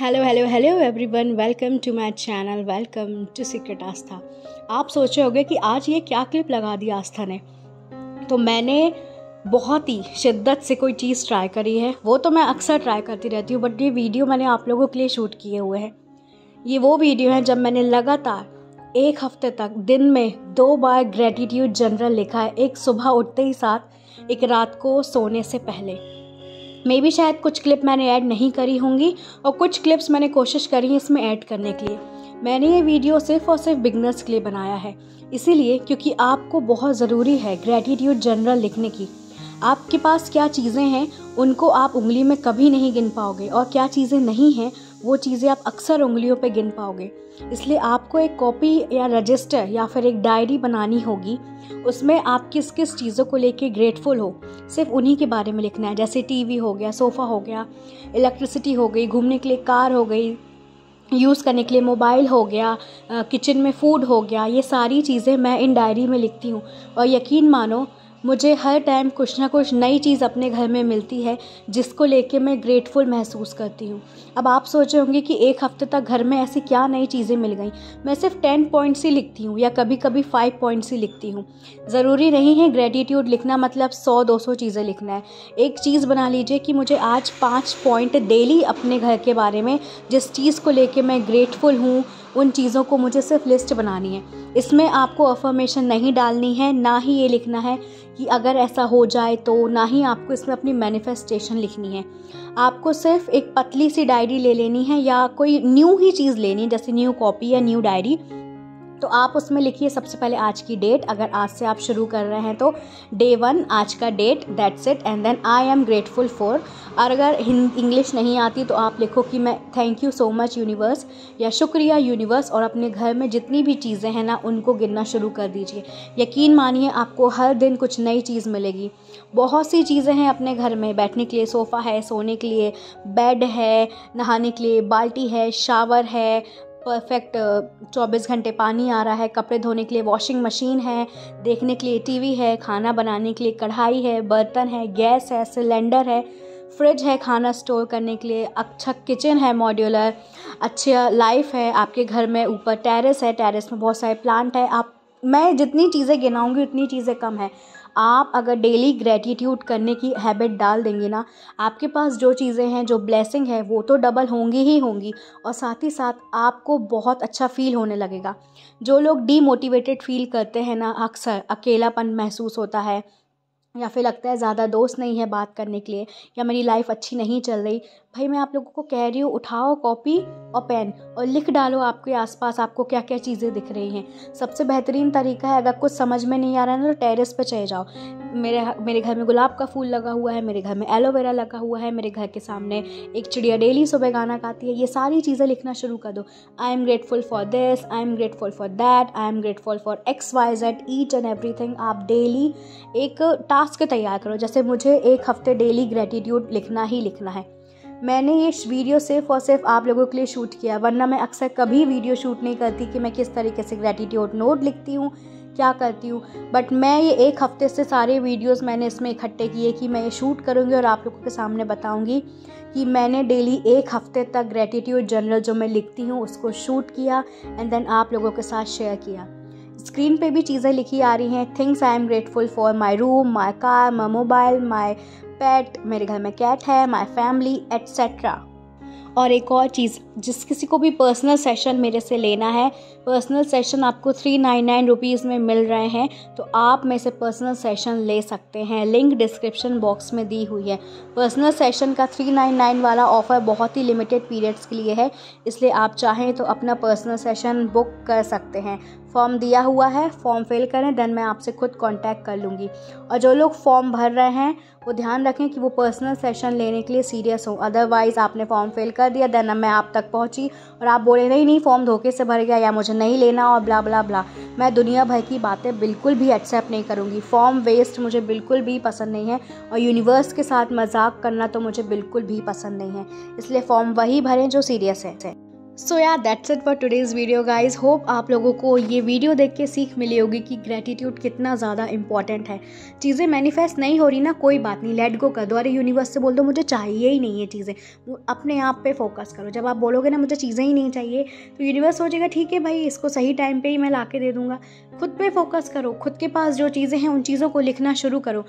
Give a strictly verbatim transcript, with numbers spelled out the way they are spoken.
Hello hello hello everyone, welcome to my channel, welcome to secret Aastha. आप सोच रहे होंगे कि आज ये क्या क्लिप लगा दी आस्था ने। तो मैंने बहुत ही शिद्दत से कोई चीज़ ट्राई करी है, वो तो मैं अक्सर ट्राई करती रहती हूँ, बट ये वीडियो मैंने आप लोगों के लिए शूट किए हुए हैं। ये वो वीडियो है जब मैंने लगातार एक हफ्ते तक दिन में दो बार ग्रेटिट्यूड जर्नल लिखा है, एक सुबह उठते ही साथ, एक रात को सोने से पहले। मे भी शायद कुछ क्लिप मैंने ऐड नहीं करी होंगी और कुछ क्लिप्स मैंने कोशिश करी इसमें ऐड करने के लिए। मैंने ये वीडियो सिर्फ और सिर्फ बिगनर्स के लिए बनाया है, इसीलिए क्योंकि आपको बहुत ज़रूरी है ग्रेटिट्यूड जर्नल लिखने की। आपके पास क्या चीज़ें हैं उनको आप उंगली में कभी नहीं गिन पाओगे, और क्या चीज़ें नहीं हैं वो चीज़ें आप अक्सर उंगलियों पे गिन पाओगे। इसलिए आपको एक कॉपी या रजिस्टर या फिर एक डायरी बनानी होगी, उसमें आप किस किस चीज़ों को लेके ग्रेटफुल हो सिर्फ उन्हीं के बारे में लिखना है। जैसे टीवी हो गया, सोफ़ा हो गया, इलेक्ट्रिसिटी हो गई, घूमने के लिए कार हो गई, यूज़ करने के लिए मोबाइल हो गया, किचन में फूड हो गया, ये सारी चीज़ें मैं इन डायरी में लिखती हूँ। और यकीन मानो मुझे हर टाइम कुछ ना कुछ नई चीज़ अपने घर में मिलती है जिसको लेके मैं ग्रेटफुल महसूस करती हूँ। अब आप सोचे होंगे कि एक हफ्ते तक घर में ऐसी क्या नई चीज़ें मिल गई। मैं सिर्फ टेन पॉइंट्स ही लिखती हूँ या कभी कभी फाइव पॉइंट्स ही लिखती हूँ। ज़रूरी नहीं है ग्रेटिट्यूड लिखना मतलब सौ दो सौ चीज़ें लिखना है। एक चीज़ बना लीजिए कि मुझे आज पाँच पॉइंट डेली अपने घर के बारे में, जिस चीज़ को लेके मैं ग्रेटफुल हूँ, उन चीज़ों को मुझे सिर्फ लिस्ट बनानी है। इसमें आपको अफर्मेशन नहीं डालनी है, ना ही ये लिखना है कि अगर ऐसा हो जाए तो, ना ही आपको इसमें अपनी मैनिफेस्टेशन लिखनी है। आपको सिर्फ एक पतली सी डायरी ले लेनी है या कोई न्यू ही चीज़ लेनी है, जैसे न्यू कॉपी या न्यू डायरी। तो आप उसमें लिखिए सबसे पहले आज की डेट, अगर आज से आप शुरू कर रहे हैं तो डे वन आज का date, that's it, and then I am grateful for. और अगर इंग्लिश नहीं आती तो आप लिखो कि मैं thank you so much universe या शुक्रिया यूनिवर्स, और अपने घर में जितनी भी चीज़ें हैं ना उनको गिनना शुरू कर दीजिए। यकीन मानिए आपको हर दिन कुछ नई चीज़ मिलेगी। बहुत सी चीज़ें हैं अपने घर में, बैठने के लिए सोफ़ा है, सोने के लिए बेड है, नहाने के लिए बाल्टी है, शावर है, परफेक्ट चौबीस घंटे पानी आ रहा है, कपड़े धोने के लिए वॉशिंग मशीन है, देखने के लिए टीवी है, खाना बनाने के लिए कढ़ाई है, बर्तन है, गैस है, सिलेंडर है, फ्रिज है खाना स्टोर करने के लिए, अच्छा किचन है मॉड्यूलर, अच्छा लाइफ है आपके घर में, ऊपर टेरेस है, टेरेस में बहुत सारे प्लांट है। आप मैं जितनी चीज़ें गिनाऊँगी उतनी चीज़ें कम है। आप अगर डेली ग्रेटिट्यूड करने की हैबिट डाल देंगे ना, आपके पास जो चीज़ें हैं, जो ब्लेसिंग है, वो तो डबल होंगी ही होंगी, और साथ ही साथ आपको बहुत अच्छा फील होने लगेगा। जो लोग डीमोटिवेटेड फील करते हैं ना, अक्सर अकेलापन महसूस होता है या फिर लगता है ज़्यादा दोस्त नहीं है बात करने के लिए, या मेरी लाइफ अच्छी नहीं चल रही, भाई मैं आप लोगों को कह रही हूँ उठाओ कॉपी और पेन और लिख डालो आपके आसपास आपको क्या क्या चीज़ें दिख रही हैं। सबसे बेहतरीन तरीका है, अगर कुछ समझ में नहीं आ रहा है ना तो टेरेस पर चले जाओ। मेरे मेरे घर में गुलाब का फूल लगा हुआ है, मेरे घर में एलोवेरा लगा हुआ है, मेरे घर के सामने एक चिड़िया डेली सुबह गाना गाती है। ये सारी चीज़ें लिखना शुरू कर दो। I am grateful for this, I am grateful for that, I am grateful for X Y Z, each and everything. आप डेली एक टास्क तैयार करो, जैसे मुझे एक हफ्ते डेली ग्रेटिट्यूड लिखना ही लिखना है। मैंने ये वीडियो सिर्फ और सिर्फ आप लोगों के लिए शूट किया, वरना मैं अक्सर कभी वीडियो शूट नहीं करती कि मैं किस तरीके से ग्रेटिट्यूड नोट लिखती हूँ, क्या करती हूँ। बट मैं ये एक हफ्ते से सारे वीडियोस मैंने इसमें इकट्ठे किए कि मैं ये शूट करूँगी और आप लोगों के सामने बताऊँगी कि मैंने डेली एक हफ्ते तक ग्रेटिट्यूड जर्नल जो मैं लिखती हूँ उसको शूट किया एंड देन आप लोगों के साथ शेयर किया। स्क्रीन पे भी चीज़ें लिखी आ रही हैं, things I am grateful for, my room, my car, my mobile, my pet, मेरे घर में कैट है, माई फैमिली, एट्सेट्रा। और एक और चीज़, जिस किसी को भी पर्सनल सेशन मेरे से लेना है, पर्सनल सेशन आपको थ्री नाइन नाइन रुपीज़ में मिल रहे हैं, तो आप मेरे से पर्सनल सेशन ले सकते हैं, लिंक डिस्क्रिप्शन बॉक्स में दी हुई है। पर्सनल सेशन का थ्री नाइन नाइन वाला ऑफ़र बहुत ही लिमिटेड पीरियड्स के लिए है, इसलिए आप चाहें तो अपना पर्सनल सेशन बुक कर सकते हैं। फॉर्म दिया हुआ है, फॉर्म फिल करें, देन मैं आपसे खुद कांटेक्ट कर लूँगी। और जो लोग फॉर्म भर रहे हैं वो ध्यान रखें कि वो पर्सनल सेशन लेने के लिए सीरियस हो, अदरवाइज़ आपने फॉर्म फिल कर दिया, देन मैं आप तक पहुँची और आप बोले नहीं नहीं फॉर्म धोखे से भर गया या मुझे नहीं लेना और ब्ला ब्ला ब्ला। मैं दुनिया भर की बातें बिल्कुल भी एक्सेप्ट नहीं करूँगी, फॉर्म वेस्ट मुझे बिल्कुल भी पसंद नहीं है, और यूनिवर्स के साथ मजाक करना तो मुझे बिल्कुल भी पसंद नहीं है। इसलिए फॉर्म वही भरें जो सीरियस है। सो या that's it for today's video guys. Hope आप लोगों को ये वीडियो देख के सीख मिली होगी कि ग्रेटिट्यूड कितना ज़्यादा इंपॉर्टेंट है। चीज़ें मैनिफेस्ट नहीं हो रही ना, कोई बात नहीं, लेट गो कर दो। अरे यूनिवर्स से बोल दो मुझे चाहिए ही नहीं ये चीज़ें, अपने आप पे फोकस करो। जब आप बोलोगे ना मुझे चीज़ें ही नहीं चाहिए तो यूनिवर्स सोचेगा ठीक है भाई, इसको सही टाइम पर ही मैं ला के दे दूँगा। खुद पे फोकस करो, खुद के पास जो चीज़ें हैं उन चीज़ों को लिखना शुरू करो।